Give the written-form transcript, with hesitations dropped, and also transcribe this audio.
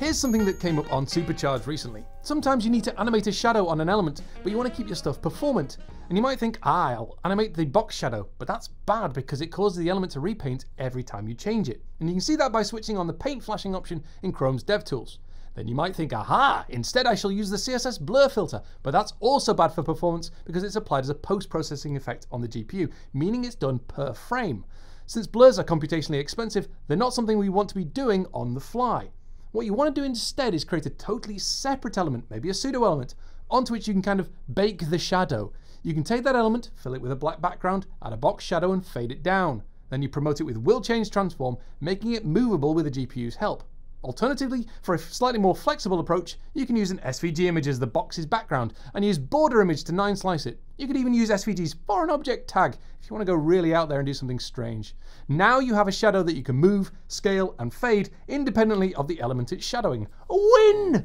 Here's something that came up on Supercharged recently. Sometimes you need to animate a shadow on an element, but you want to keep your stuff performant. And you might think, I'll animate the box shadow, but that's bad because it causes the element to repaint every time you change it. And you can see that by switching on the paint flashing option in Chrome's DevTools. Then you might think, aha, instead I shall use the CSS blur filter, but that's also bad for performance because it's applied as a post-processing effect on the GPU, meaning it's done per frame. Since blurs are computationally expensive, they're not something we want to be doing on the fly. What you want to do instead is create a totally separate element, maybe a pseudo element, onto which you can kind of bake the shadow. You can take that element, fill it with a black background, add a box shadow and fade it down. Then you promote it with will-change transform, making it movable with the GPU's help. Alternatively, for a slightly more flexible approach, you can use an SVG image as the box's background and use border-image to 9-slice it. You could even use SVG's foreign-object tag if you want to go really out there and do something strange. Now you have a shadow that you can move, scale and fade independently of the element it's shadowing. A win!